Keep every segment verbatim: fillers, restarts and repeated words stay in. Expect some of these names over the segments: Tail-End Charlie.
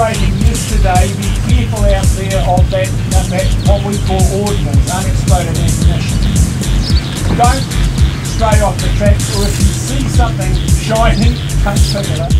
operating use today be careful out there of that, that what we call ordnance, unexploded ammunition. Don't stray off the track, or if you see something shining, come pick it up.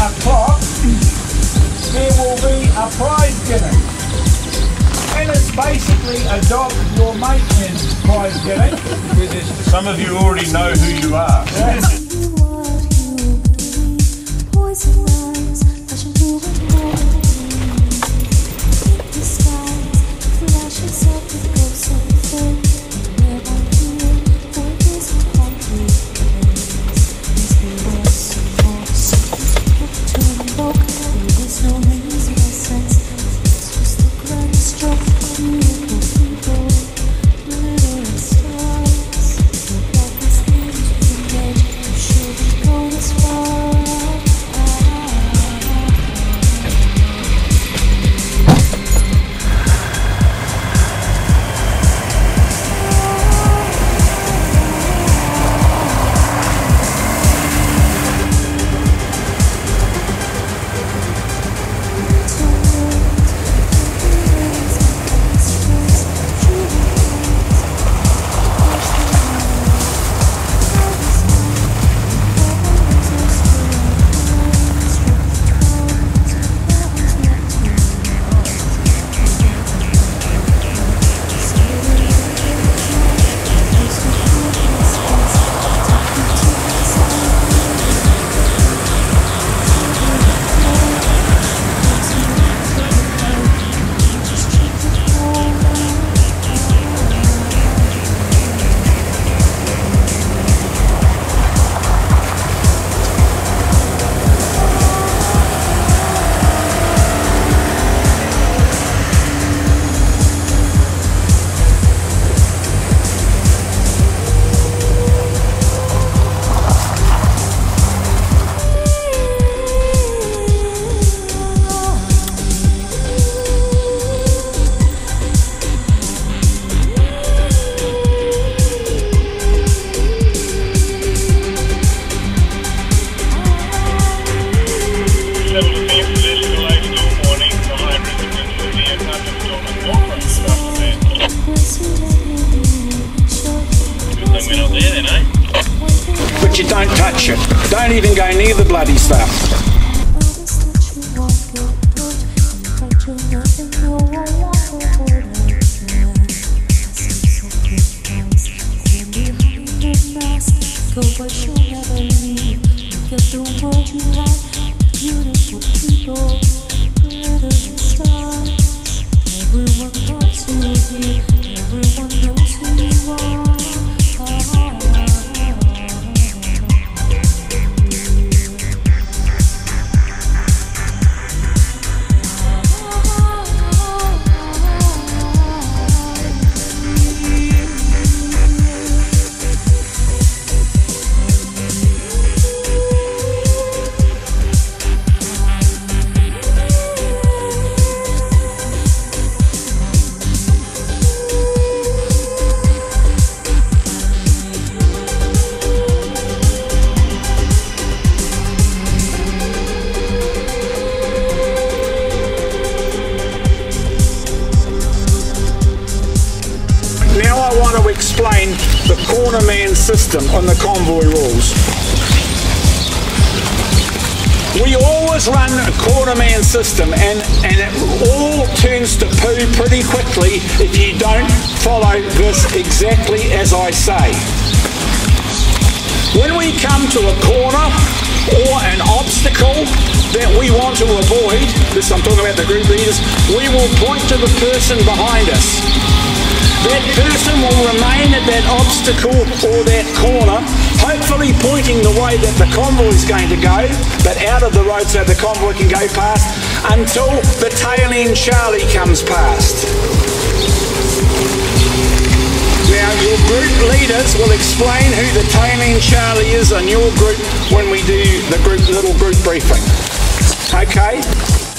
O'clock, there will be a prize giving, and it's basically adopt your mate in prize giving. Some of you already know who you are. But you don't touch it. Don't even go near the bloody stuff. Explain the corner man system on the convoy rules. We always run a corner man system, and, and it all turns to poo pretty quickly if you don't follow this exactly as I say. When we come to a corner or an obstacle that we want to avoid, this I'm talking about the group leaders, we will point to the person behind us. That person will remain at that obstacle or that corner, hopefully pointing blocking the way that the convoy is going to go, but out of the road so the convoy can go past until the tail-end Charlie comes past. Now, your group leaders will explain who the tail-end Charlie is on your group when we do the group little group briefing. Okay?